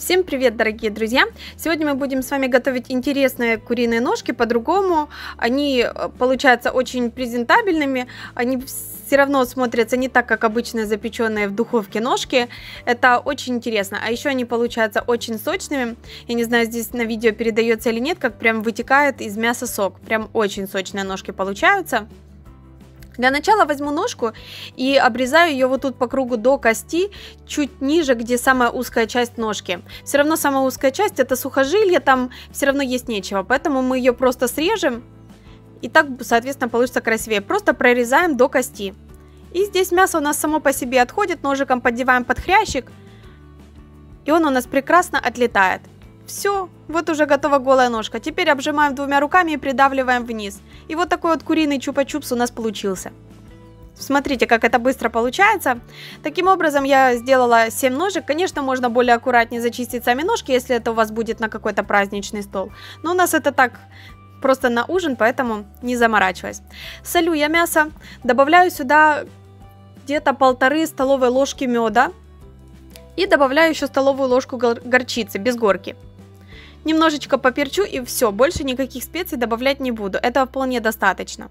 Всем привет, дорогие друзья! Сегодня мы будем с вами готовить интересные куриные ножки по-другому. Они получаются очень презентабельными, они все равно смотрятся не так, как обычные запеченные в духовке ножки. Это очень интересно. А еще они получаются очень сочными. Я не знаю, здесь на видео передается или нет, как прям вытекает из мяса сок. Прям очень сочные ножки получаются. Для начала возьму ножку и обрезаю ее вот тут по кругу до кости, чуть ниже, где самая узкая часть ножки. Все равно самая узкая часть это сухожилие, там все равно есть нечего, поэтому мы ее просто срежем, и так, соответственно, получится красивее. Просто прорезаем до кости. И здесь мясо у нас само по себе отходит, ножиком поддеваем под хрящик, и он у нас прекрасно отлетает. Все, вот уже готова голая ножка. Теперь обжимаем двумя руками и придавливаем вниз. И вот такой вот куриный чупа-чупс у нас получился. Смотрите, как это быстро получается. Таким образом я сделала 7 ножек. Конечно, можно более аккуратнее зачистить сами ножки, если это у вас будет на какой-то праздничный стол. Но у нас это так просто на ужин, поэтому не заморачиваясь. Солю я мясо, добавляю сюда где-то 1,5 столовой ложки меда. И добавляю еще столовую ложку горчицы, без горки. Немножечко поперчу и все, больше никаких специй добавлять не буду, этого вполне достаточно.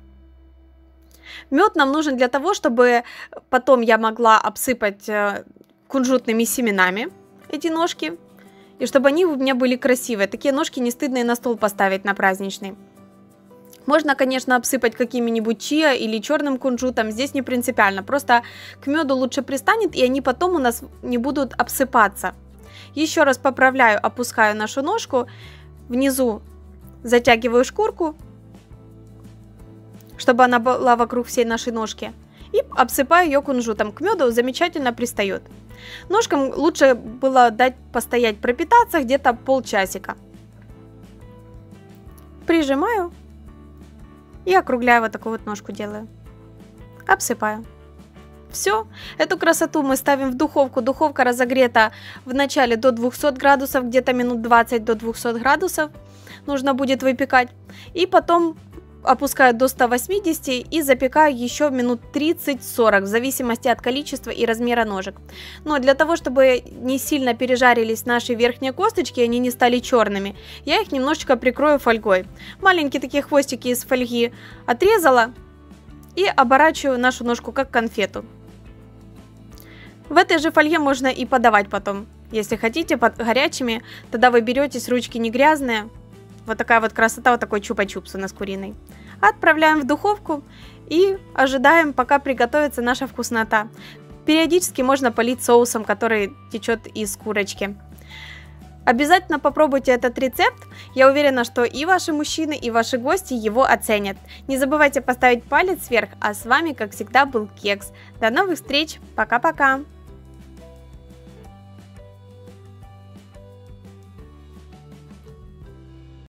Мед нам нужен для того, чтобы потом я могла обсыпать кунжутными семенами эти ножки, и чтобы они у меня были красивые, такие ножки не стыдно и на стол поставить на праздничный. Можно, конечно, обсыпать какими-нибудь чиа или черным кунжутом, здесь не принципиально, просто к меду лучше пристанет и они потом у нас не будут обсыпаться. Еще раз поправляю, опускаю нашу ножку, внизу затягиваю шкурку, чтобы она была вокруг всей нашей ножки, и обсыпаю ее кунжутом. К меду замечательно пристает. Ножкам лучше было дать постоять, пропитаться где-то полчасика. Прижимаю и округляю, вот такую вот ножку делаю. Обсыпаю. Все, эту красоту мы ставим в духовку. Духовка разогрета в начале до 200 градусов, где-то минут 20 до 200 градусов нужно будет выпекать. И потом опускаю до 180 и запекаю еще минут 30-40, в зависимости от количества и размера ножек. Но для того, чтобы не сильно пережарились наши верхние косточки, они не стали черными, я их немножечко прикрою фольгой. Маленькие такие хвостики из фольги отрезала и оборачиваю нашу ножку как конфету. В этой же фольге можно и подавать потом, если хотите, под горячими, тогда вы беретесь, ручки не грязные. Вот такая вот красота, вот такой чупа-чупс у нас куриный. Отправляем в духовку и ожидаем, пока приготовится наша вкуснота. Периодически можно полить соусом, который течет из курочки. Обязательно попробуйте этот рецепт, я уверена, что и ваши мужчины, и ваши гости его оценят. Не забывайте поставить палец вверх, а с вами, как всегда, был Кекс. До новых встреч, пока-пока!